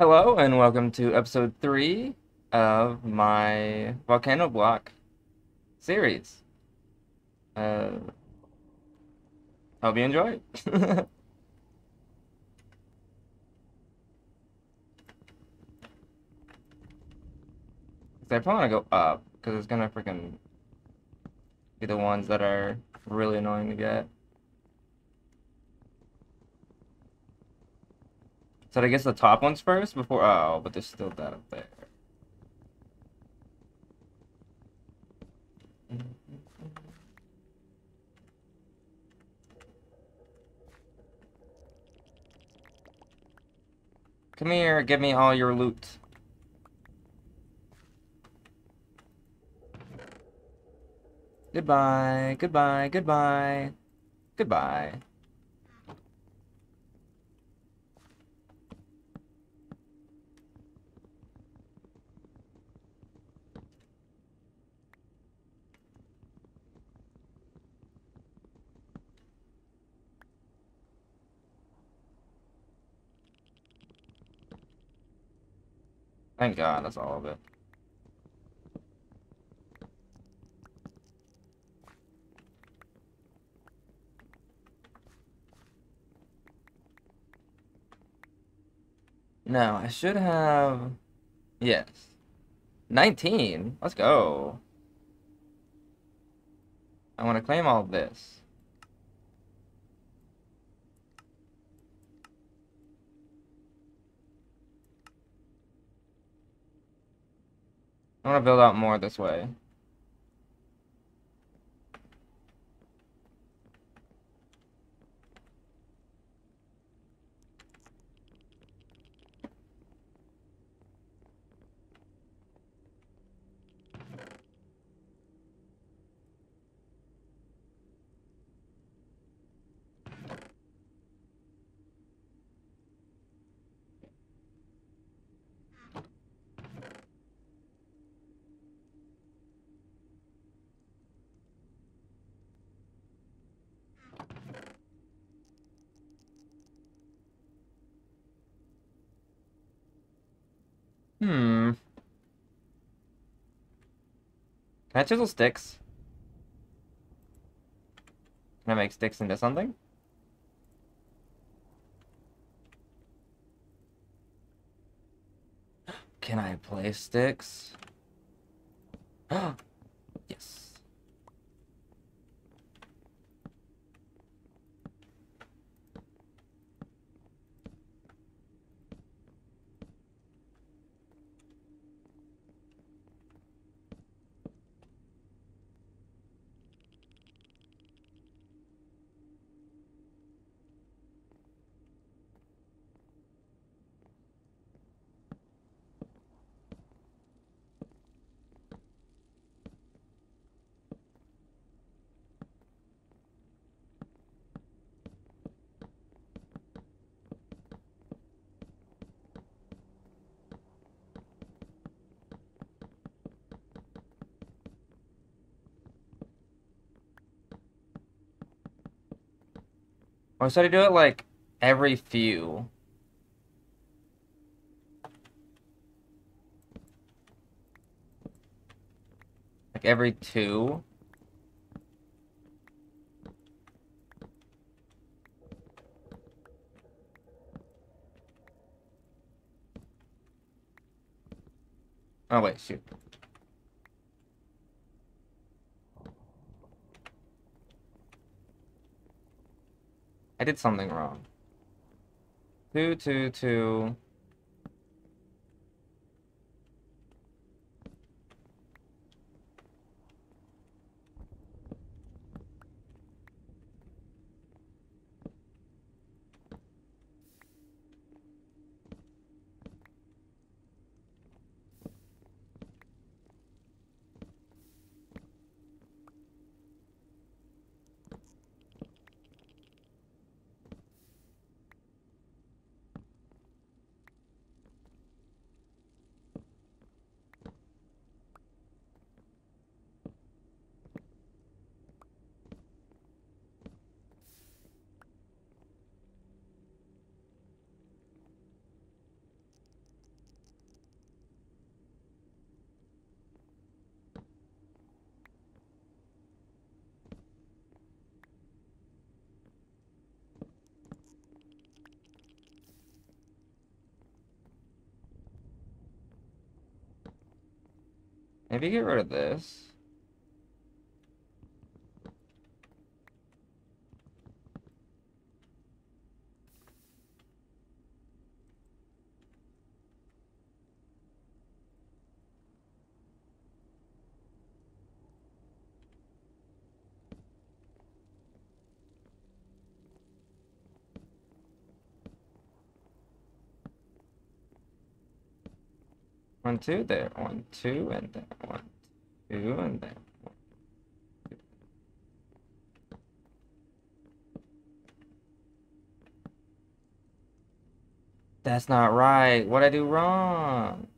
Hello and welcome to episode 3 of my Volcano Block series. Hope you enjoy it. I probably want to go up because it's gonna freaking be the ones that are really annoying to get. So I guess the top ones first before... Oh, but there's still that up there. Come here, give me all your loot. Goodbye, goodbye, goodbye, goodbye. Thank God, that's all of it. No, I should have... Yes. 19! Let's go! I want to claim all this. I want to build out more this way. Can I chisel sticks? Can I make sticks into something? Can I place sticks? Yes. Or should I do it like every few? Like every 2? Oh wait, shoot. I did something wrong. 2, 2, 2. Maybe get rid of this. One, two, there, 1, 2, and then 1, 2, and then 1, 2. That's not right. What'd I do wrong?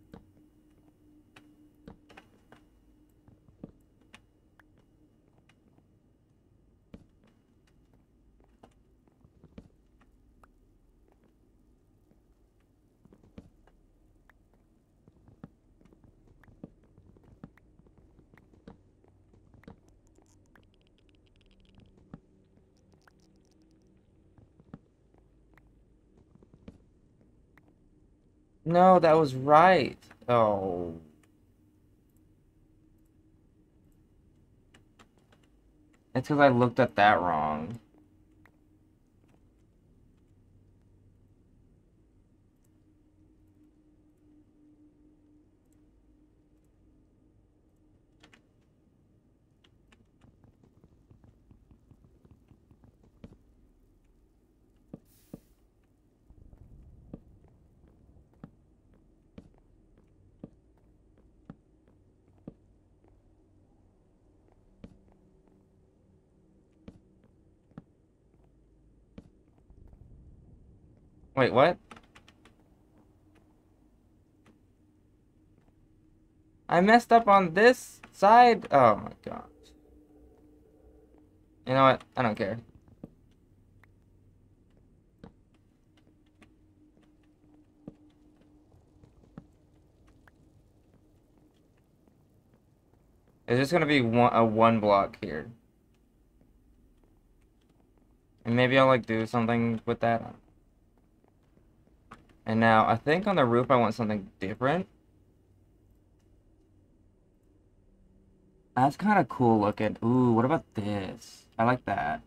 No, that was right. Oh. It's because I looked at that wrong. Wait, what? I messed up on this side. Oh my gosh. You know what? I don't care. It's just gonna be one block here. And maybe I'll like do something with that. And now, I think on the roof I want something different. That's kind of cool looking. Ooh, what about this? I like that.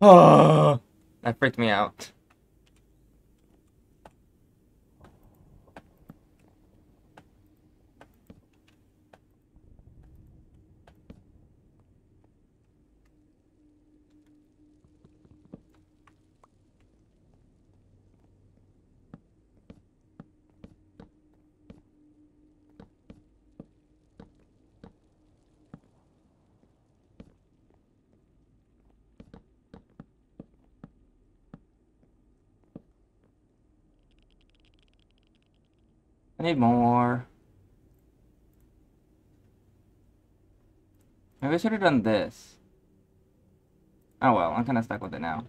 Oh, that freaked me out. I need more. Maybe I should have done this. Oh well, I'm kind of stuck with it now.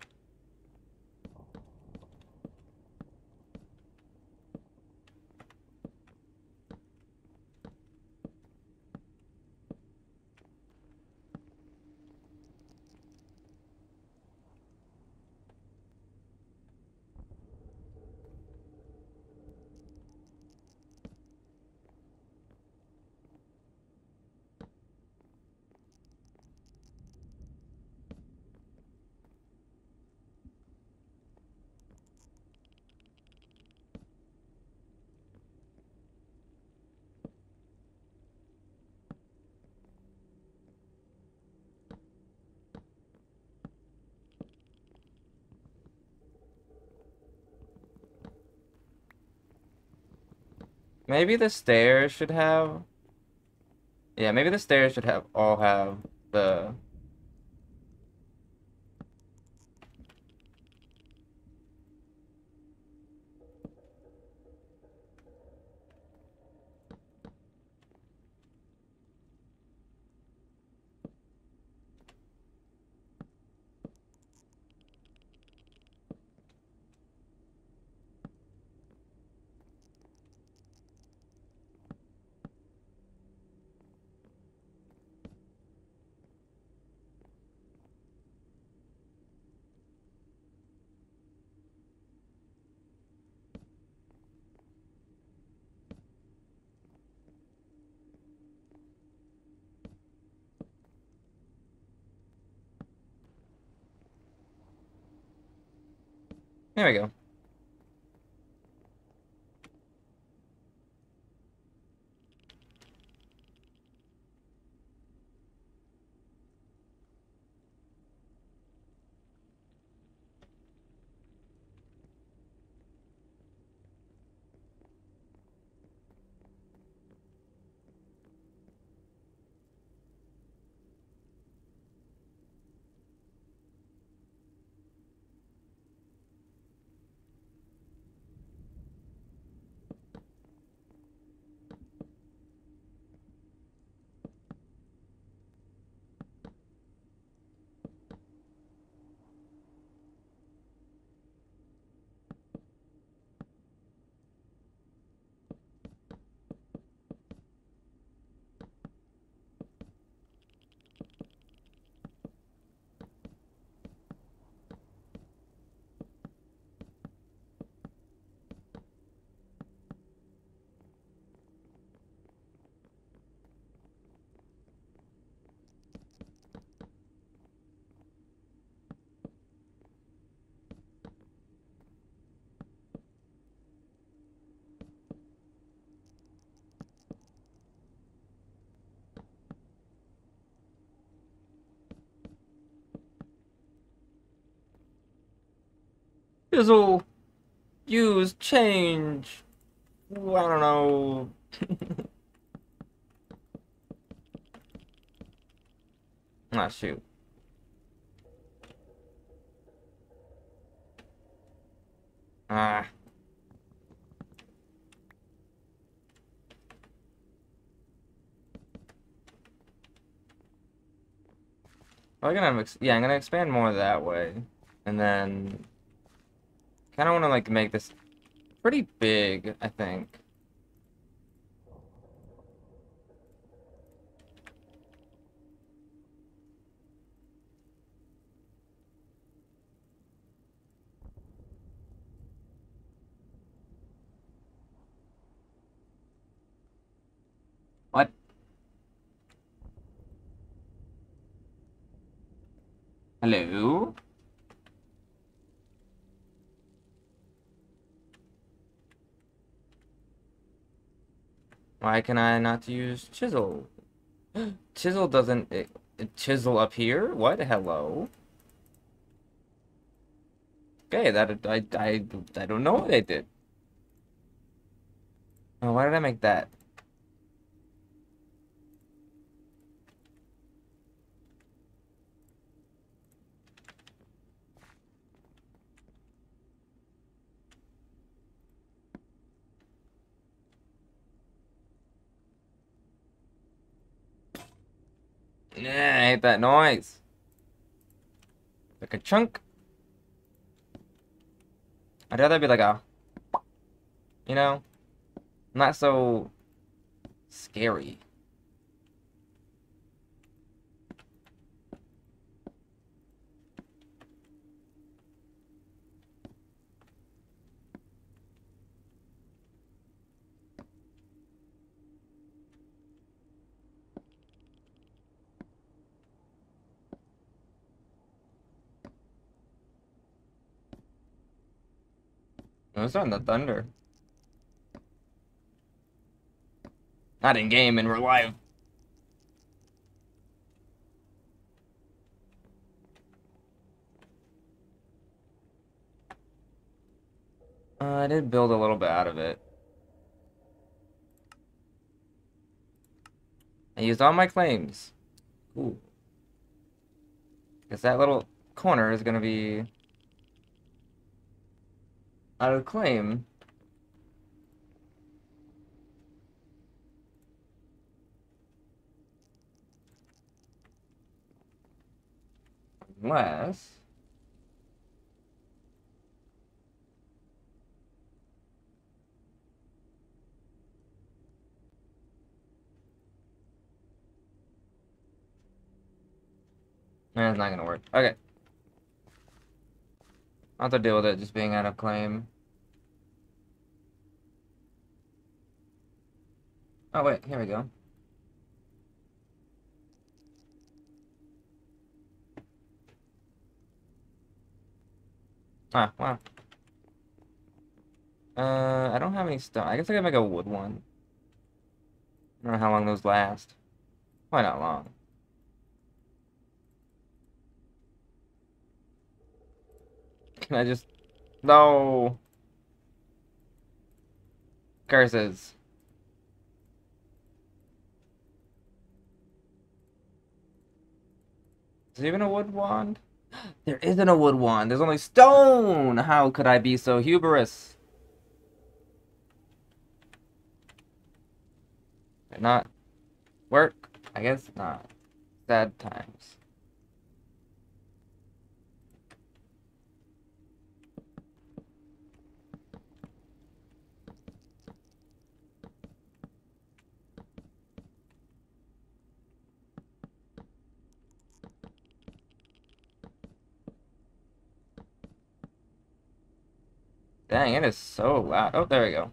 Maybe the stairs should have... Yeah, maybe the stairs should have all have the... There we go. Fizzle, use, change, I don't know. Ah, shoot. Ah. Probably gonna have, yeah, I'm gonna expand more that way, and then I kind of want to, like, make this pretty big, I think. What? Hello? Why can I not use chisel? Chisel doesn't... It chisel up here? What? Hello? Okay, that... I don't know what I did. Oh, why did I make that? Yeah, I hate that noise. Like a chunk. I'd rather be like a, you know, not so scary. It's on the thunder. Not in game, in real life. I did build a little bit out of it. I used all my claims. Ooh. Because that little corner is going to be... out of claim. Unless... that's not gonna work. Okay. I'll have to deal with it just being out of claim. Oh wait, here we go. Ah, wow. I don't have any stone. I guess I can make a wood one. I don't know how long those last. Probably not long. Can I just... No! Curses. Is there even a wood wand? There isn't a wood wand. There's only stone! How could I be so hubris? Did not work? I guess not. Sad times. Dang, it is so loud. Oh, there we go.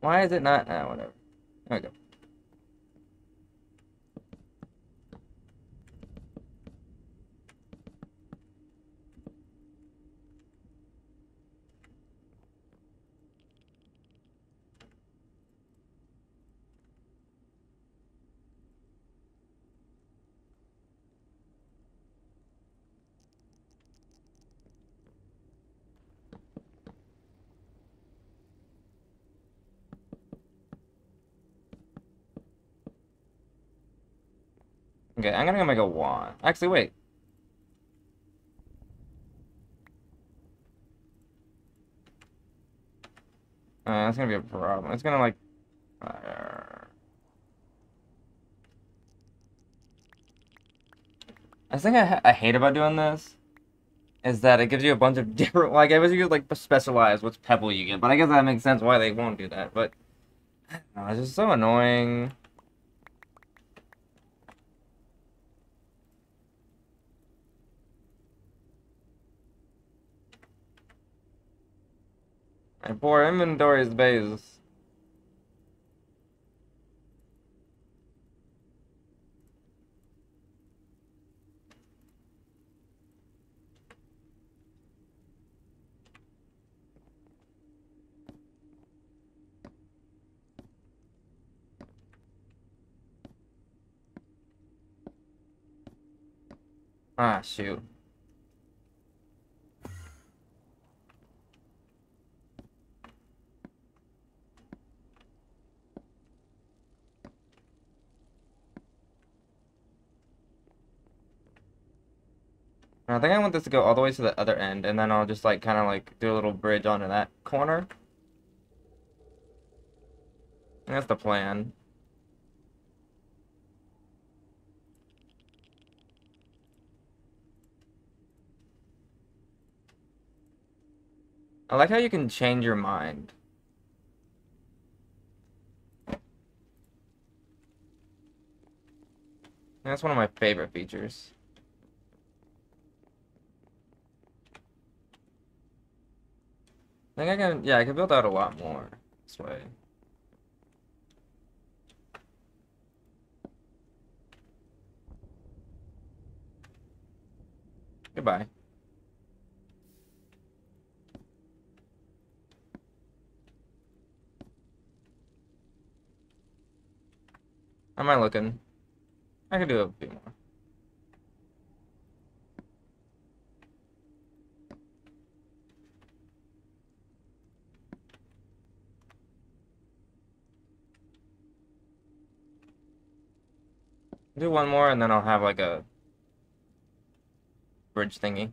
Why is it not? Ah, whatever. There we go. Okay, I'm gonna go make a wand. Actually, wait. That's gonna be a problem. It's gonna, like... I think I hate about doing this is that it gives you a bunch of different... Like, I wish you could, like, specialize which pebble you get, but I guess that makes sense why they won't do that, but... I don't know, it's just so annoying. My poor inventory space. Ah, shoot. I think I want this to go all the way to the other end, and then I'll just, like, kind of, like, do a little bridge onto that corner. And that's the plan. I like how you can change your mind. And that's one of my favorite features. I think I can, yeah, I can build out a lot more this way. Goodbye. How am I looking? I can do a bit more. Do one more and then I'll have like a bridge thingy.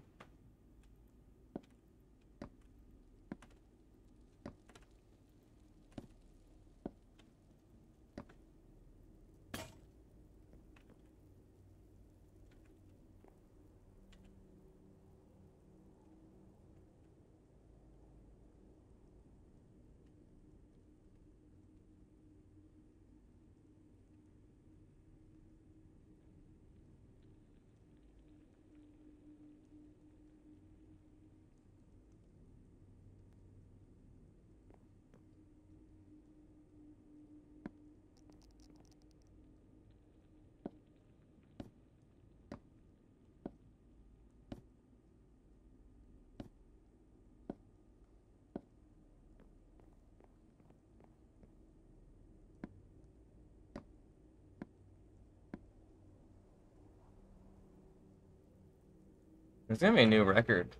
There's gonna be a new record.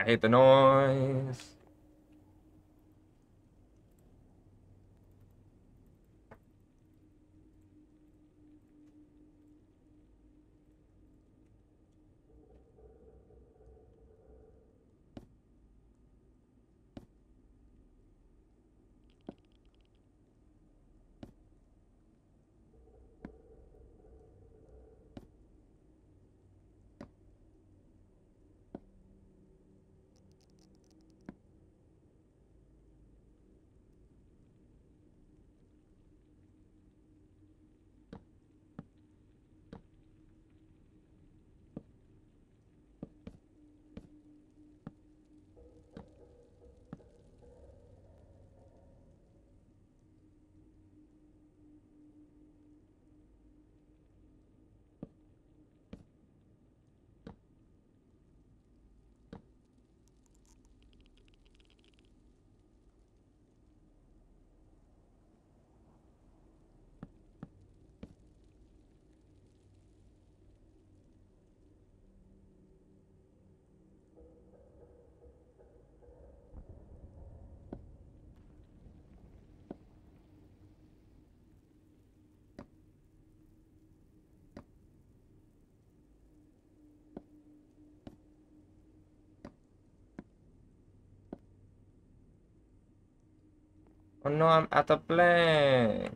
I hate the noise. Oh no, I'm at the blanks.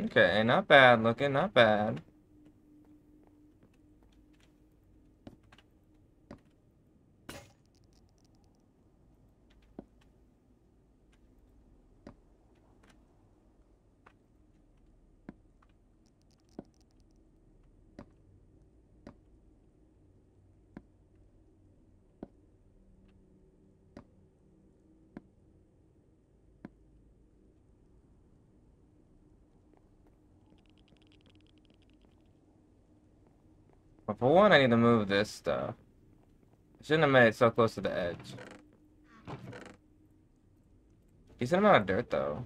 Okay, not bad looking, not bad. But for one, I need to move this stuff. I shouldn't have made it so close to the edge. Decent amount of dirt, though.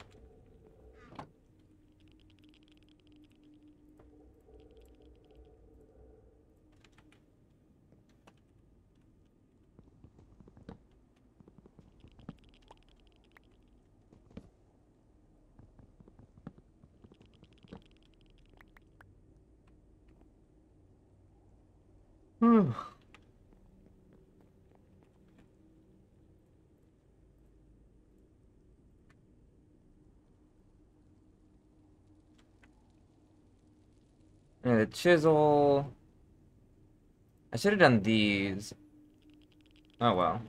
And a chisel. I should have done these. Oh well.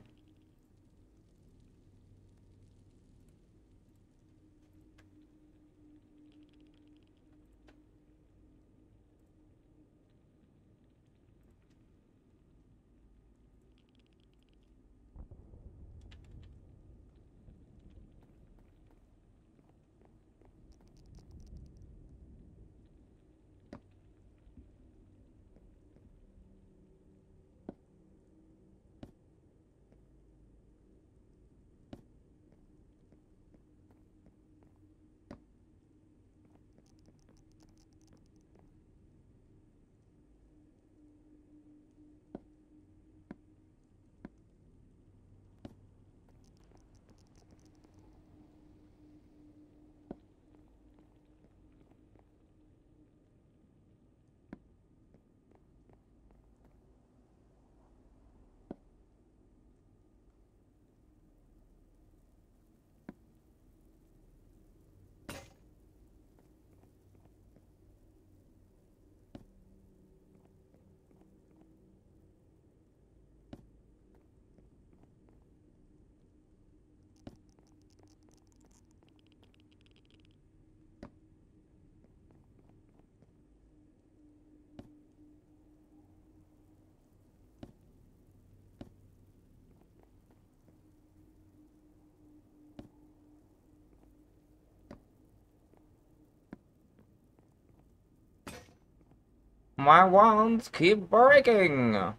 My wands keep breaking! I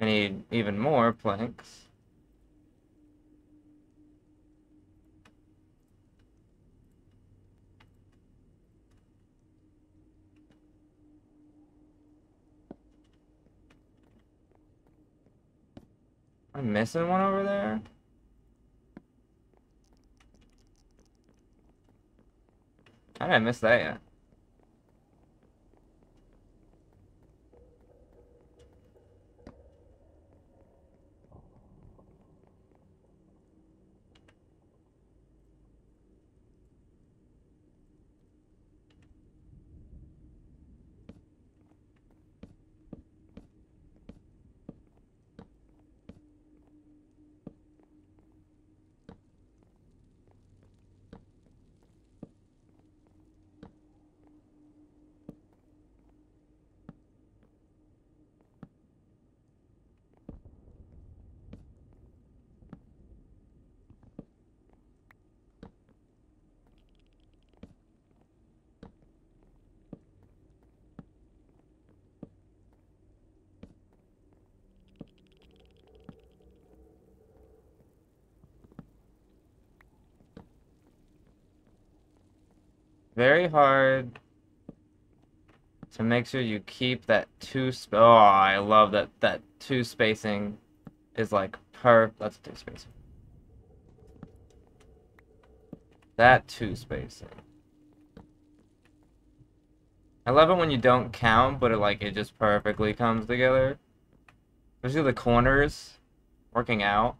need even more planks. I'm missing one over there. How did I miss that yet? Very hard to make sure you keep that oh, I love that two spacing is like perfect. That's two spacing. That two spacing. I love it when you don't count, but it just perfectly comes together. Especially the corners working out.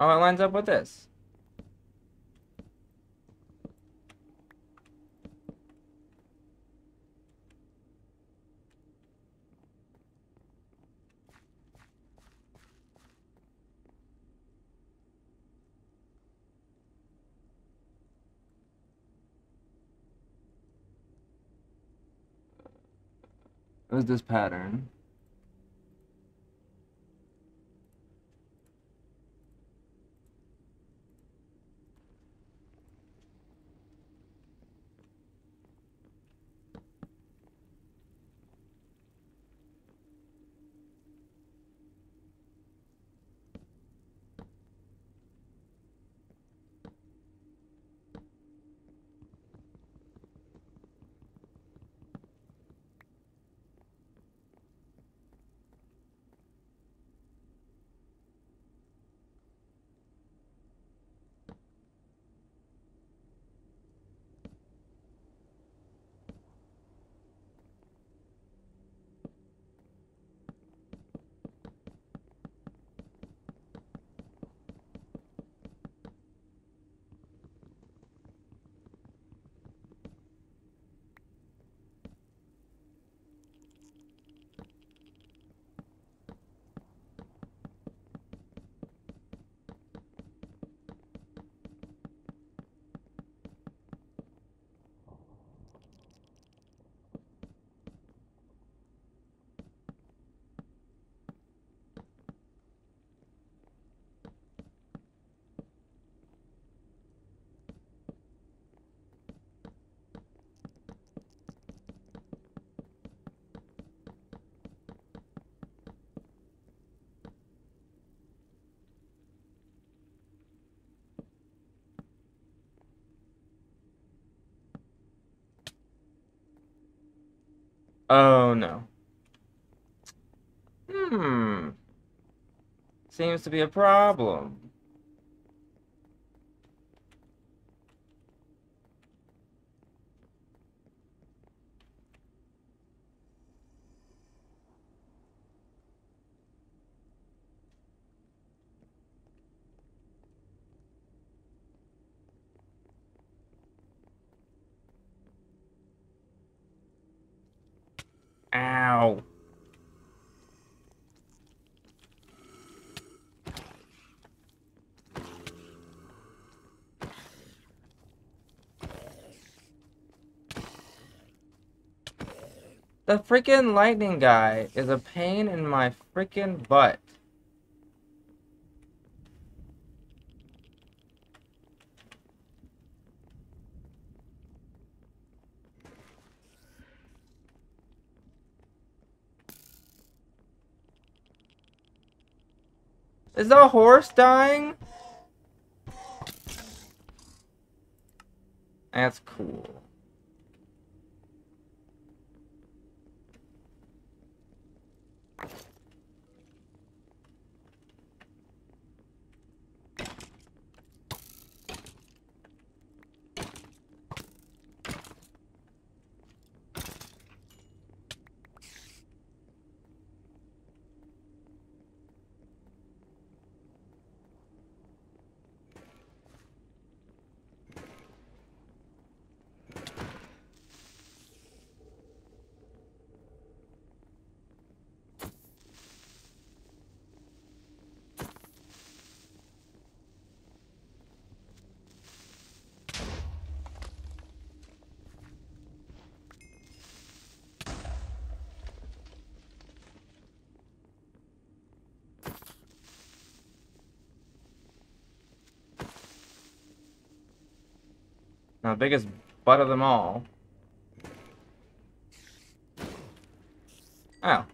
Oh, it lines up with this. It was this pattern. Oh, no. Seems to be a problem. Ow. The freaking lightning guy is a pain in my freaking butt. Is the horse dying? That's cool. The biggest butt of them all. Oh.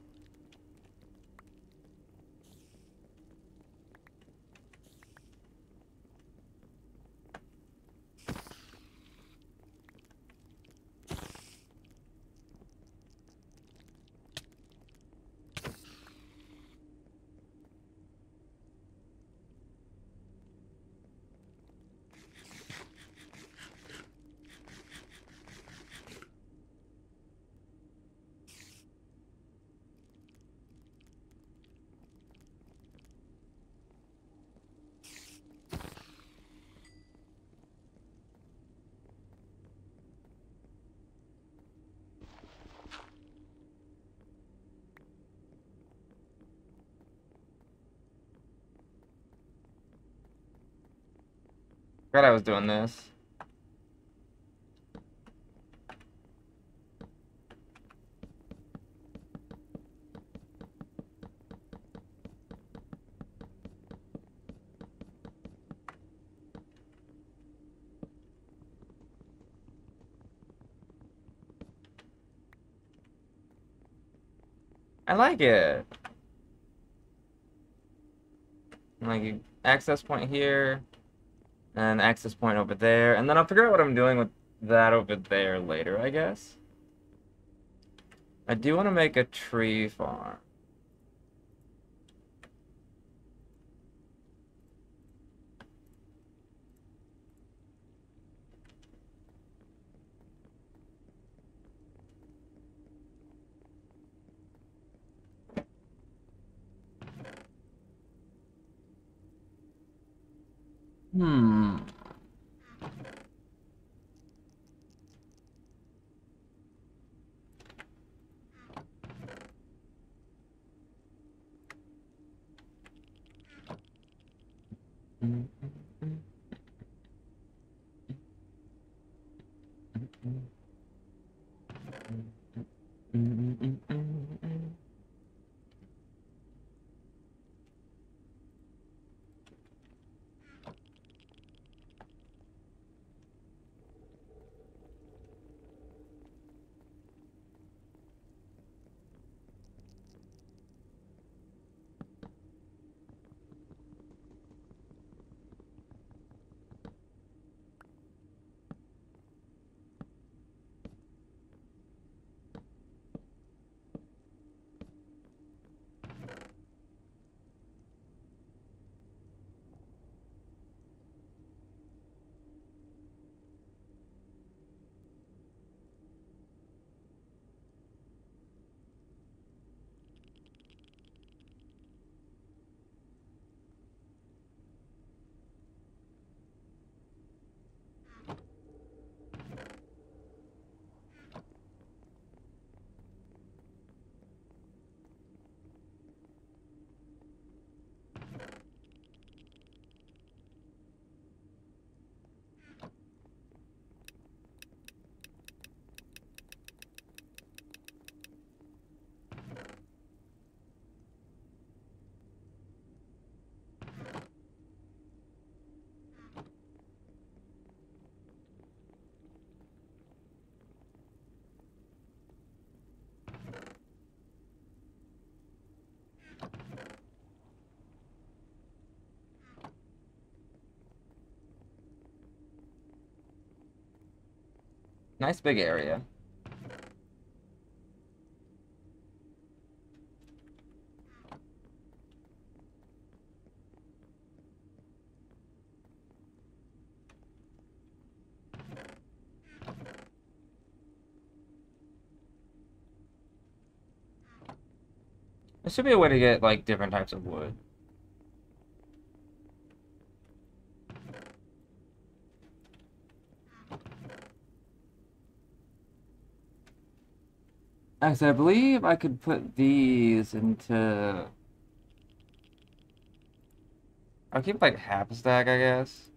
I forgot I was doing this. I like it. Like access point here. And access point over there, and then I'll figure out what I'm doing with that over there later, I guess. I do want to make a tree farm. Nice big area. There should be a way to get, like, different types of wood. Actually, I believe I could put these into... I'll keep, like, half a stack, I guess.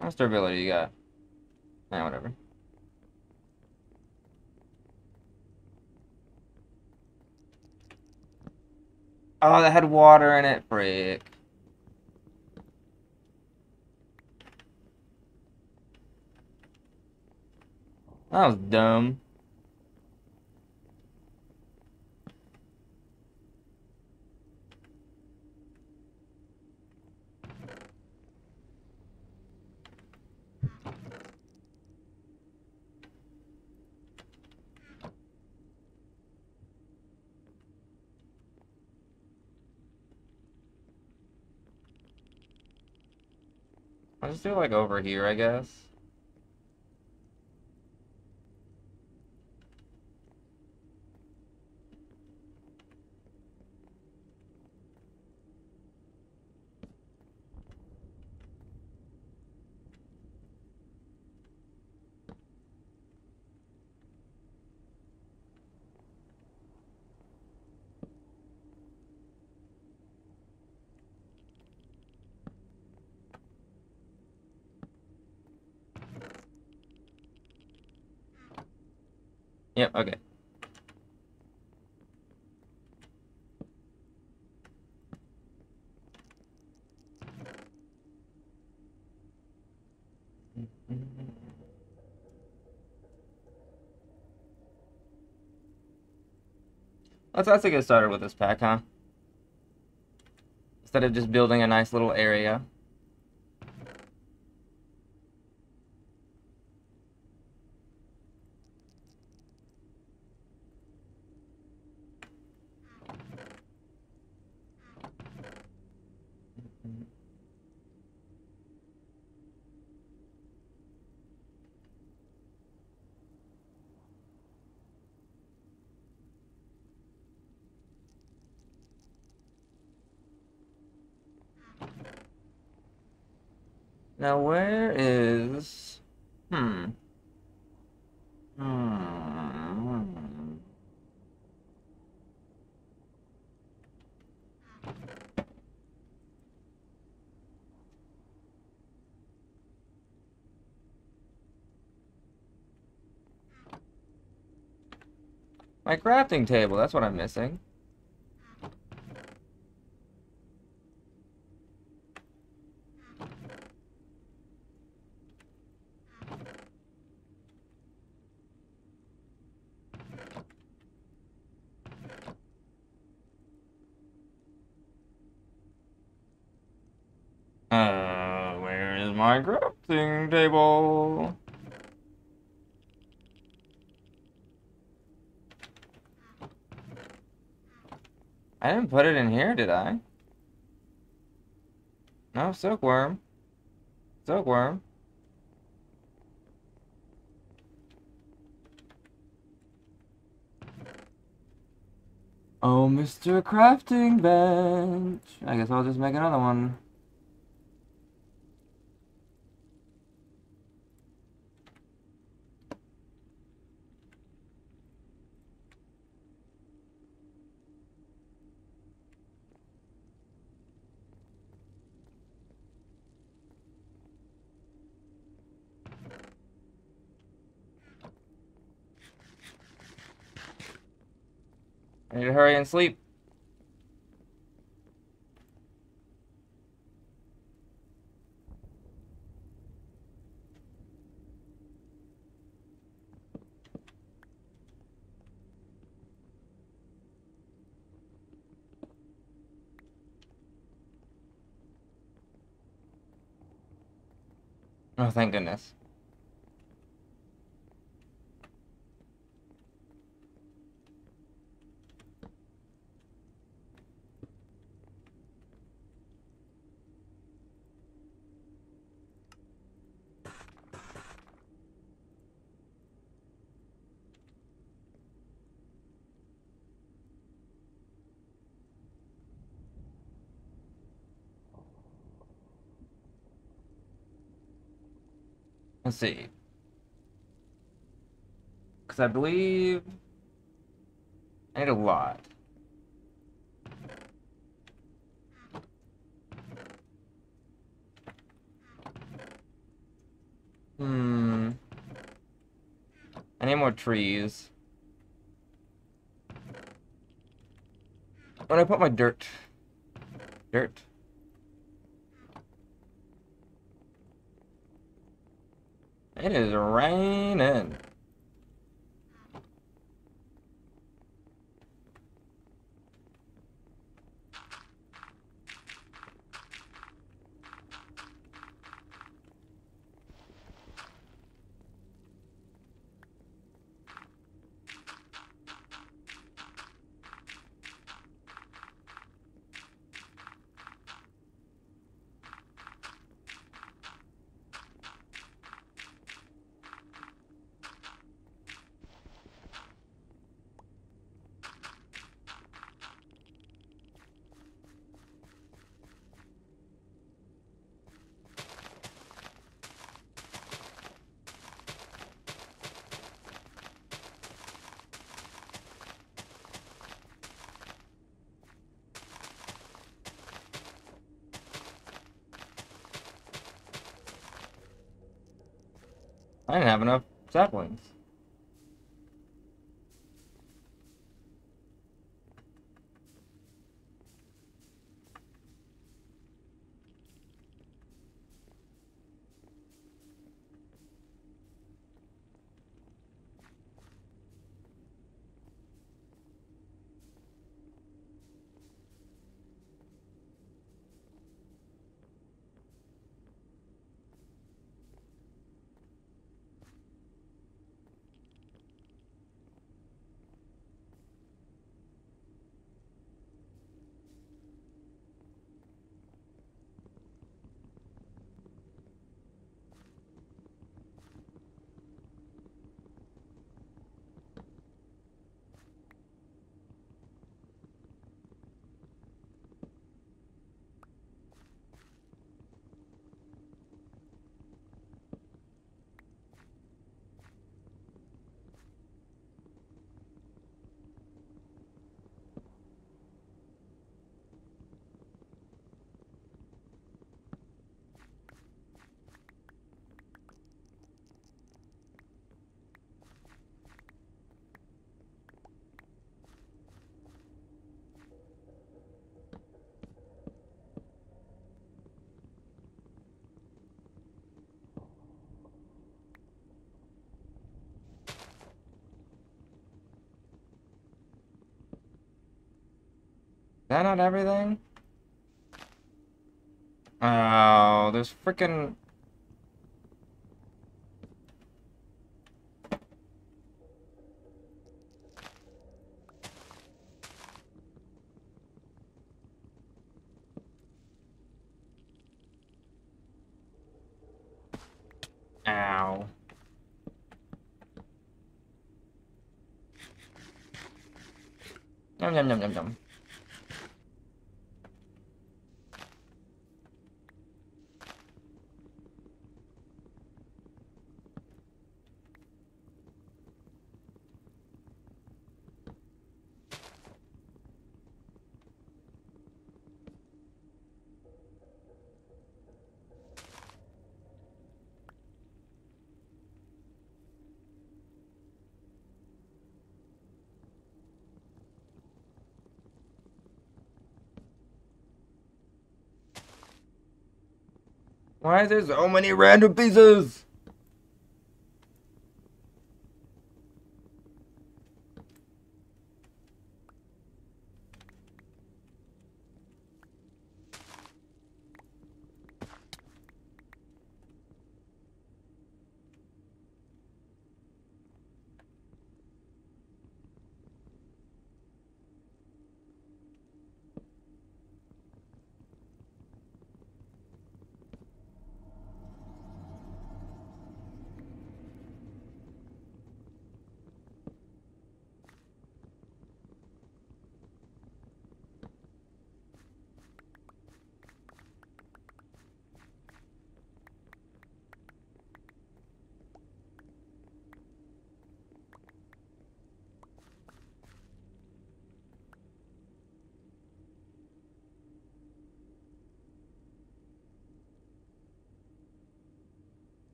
What durability you got? Nah, whatever. Oh, that had water in it. Frick. That was dumb. I'll just do it like over here, I guess. Yep, okay. Let's get started with this pack, huh? Instead of just building a nice little area. Now where is... My crafting table, that's what I'm missing. Where is my crafting table? I didn't put it in here, did I? No, silkworm. Silkworm. Oh, Mr. Crafting Bench. I guess I'll just make another one. I need to hurry and sleep. Oh, thank goodness. Let's see, because I believe I need a lot. I need more trees. When I put my dirt. It is raining. I didn't have enough saplings. Is that not everything? Oh, there's freaking... Ow. Yum, yum, yum, yum, yum. Why is there so many random pieces?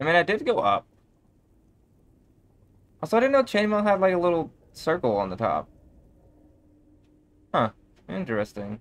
I mean, I did go up. Also, I didn't know chainmail had like a little circle on the top. Huh. Interesting.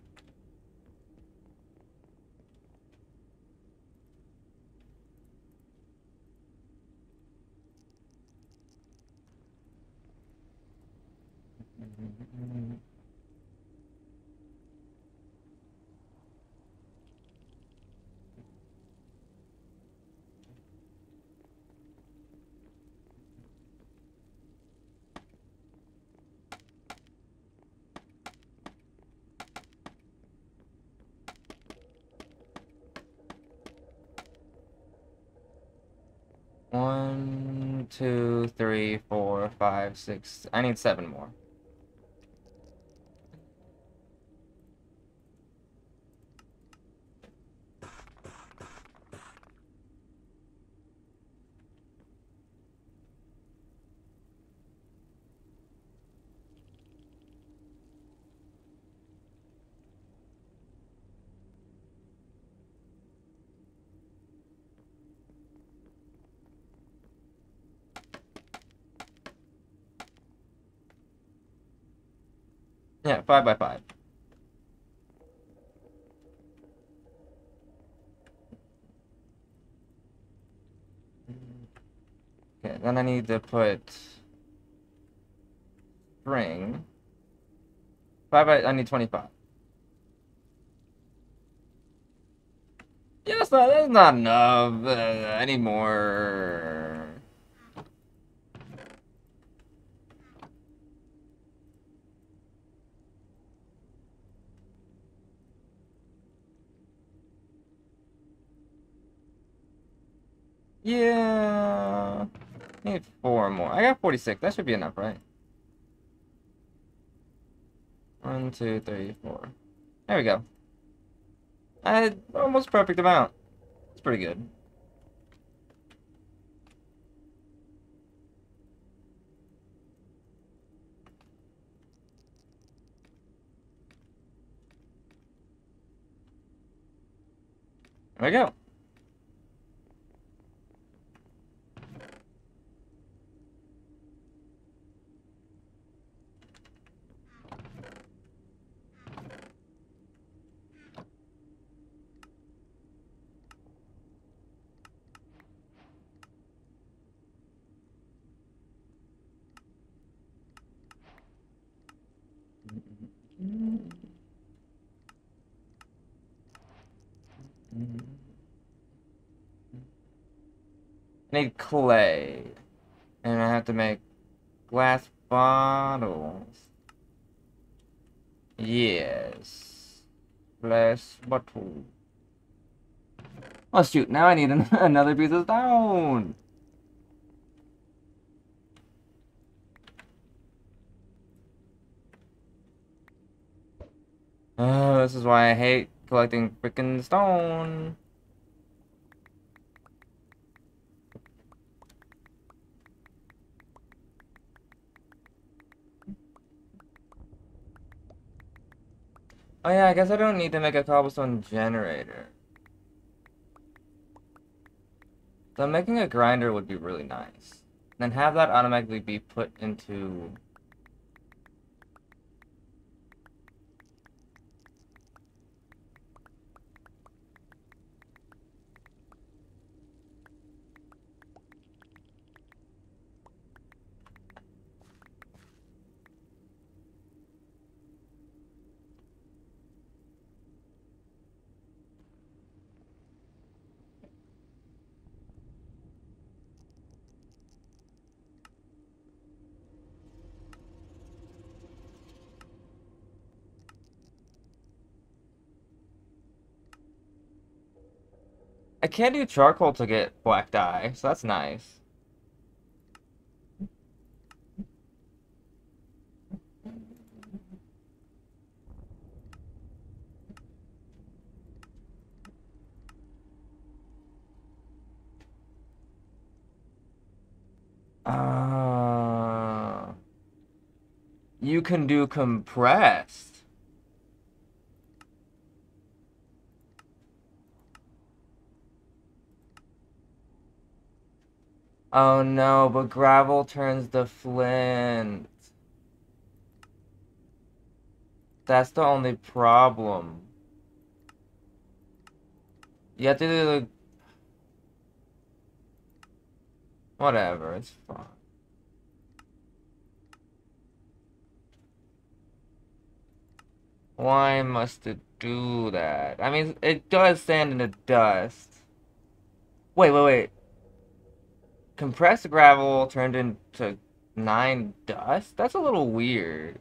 One, two, three, four, five, six. I need 7 more. Yeah, 5 by 5. Okay, then I need to put string. I need 25. Yeah, that's not enough. I need more. Yeah, need 4 more. I got 46. That should be enough, right? 1, 2, 3, 4. There we go. I had almost perfect amount. It's pretty good. There we go. I need clay, and I have to make glass bottles. Yes, glass bottle. Oh shoot! Now I need another piece of stone. Oh, this is why I hate collecting freaking stone. Oh yeah, I guess I don't need to make a cobblestone generator. So making a grinder would be really nice. Then have that automatically be put into... I can do charcoal to get black dye, so that's nice. You can do compressed. Oh no, but gravel turns to flint. That's the only problem. You have to do the... Whatever, it's fine. Why must it do that? I mean, it does sand into dust. Wait. Compressed gravel turned into 9 dust? That's a little weird.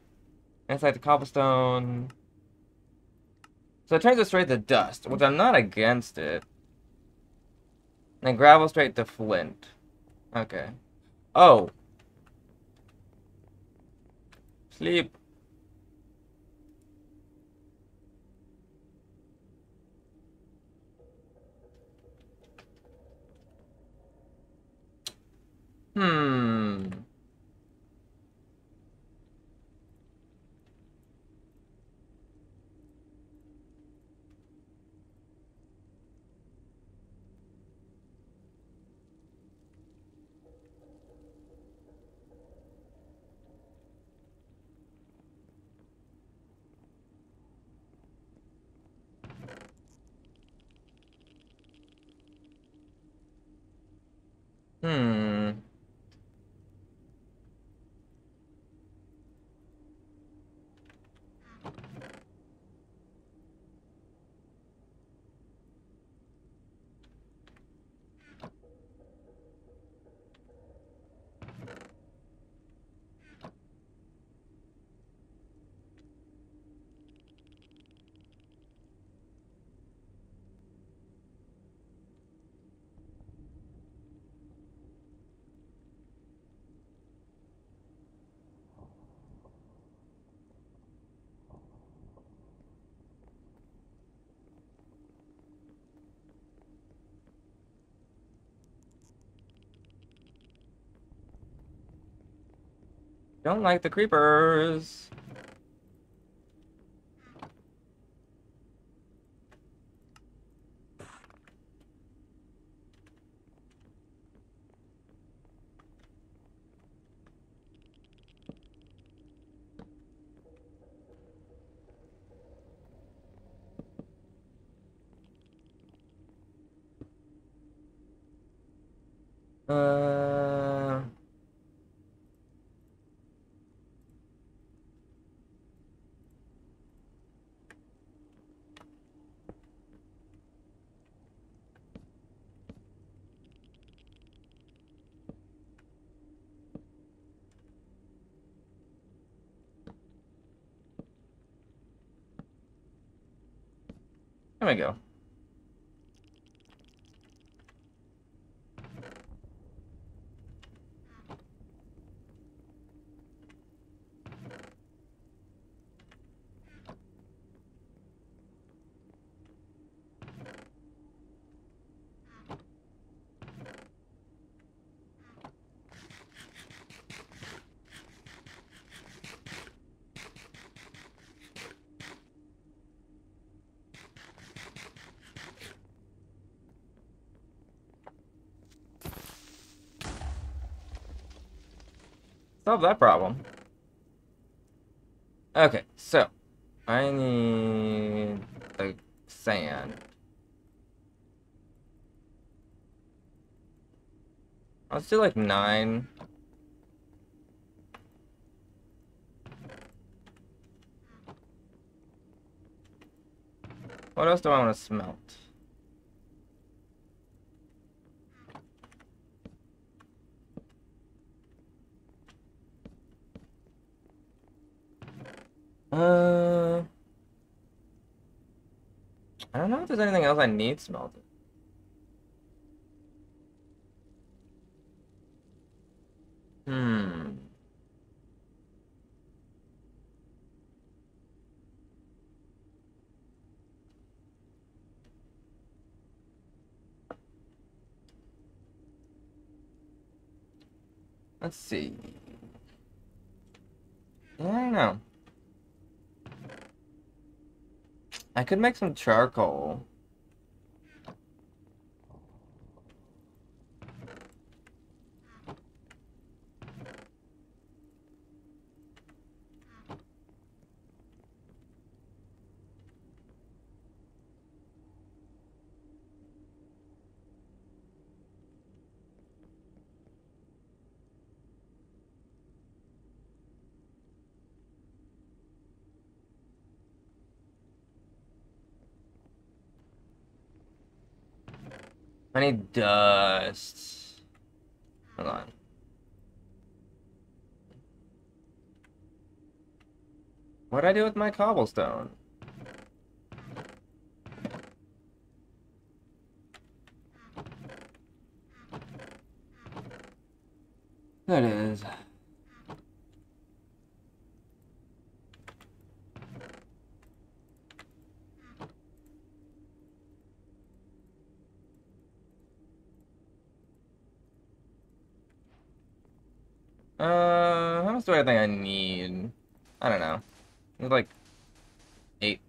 And it's like the cobblestone. So it turns it straight to dust, which I'm not against it. And gravel straight to flint. Okay. Oh. Sleep. Don't like the creepers. There we go. Solve that problem. Okay, so I need the sand. Let's do like 9. What else do I want to smelt? I don't know if there's anything else I need smelted. Let's see. I don't know. I could make some charcoal. I need dust. Hold on. What did I do with my cobblestone? There it is. How much do I think I need? I don't know. It's like 8.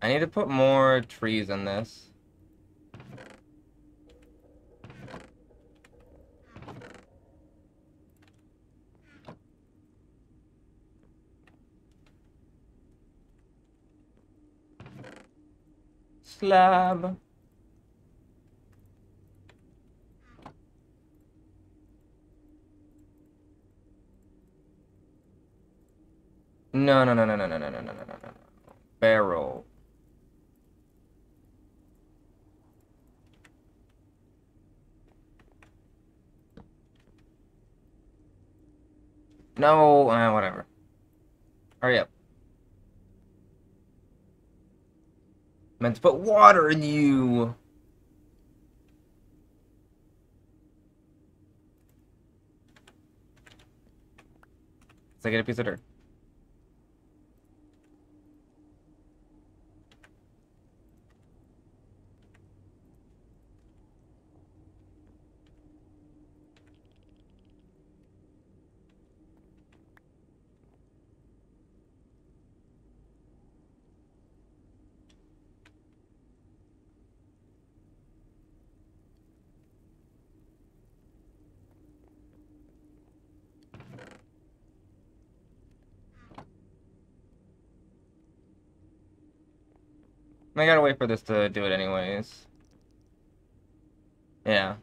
I need to put more trees in this. Slab. No. Barrel. No, whatever. Hurry up. Meant to put water in you. Let's get a piece of dirt. I gotta wait for this to do it anyways. Yeah.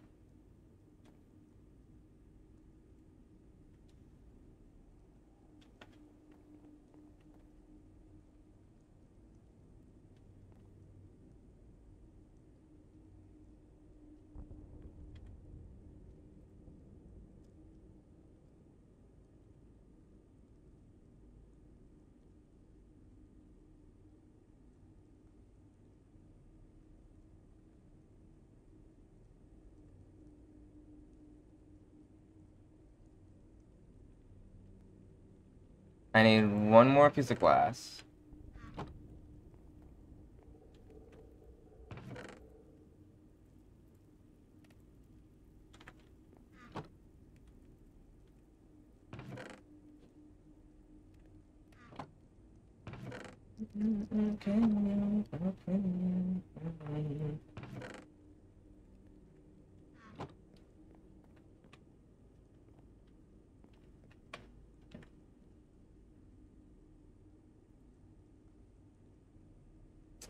I need one more piece of glass. Okay.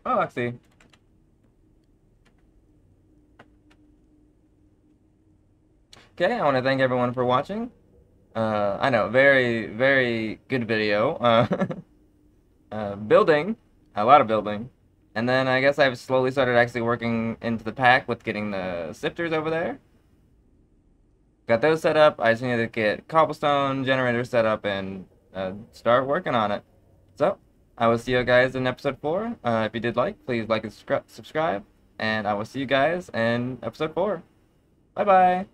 Oh, actually. Okay, I want to thank everyone for watching. I know, very, very good video. Building, a lot of building. And then I guess I've slowly started actually working into the pack with getting the sifters over there. Got those set up. I just need to get cobblestone generators set up and start working on it. So, I will see you guys in episode 4. If you did like, please like and subscribe. And I will see you guys in episode 4. Bye-bye.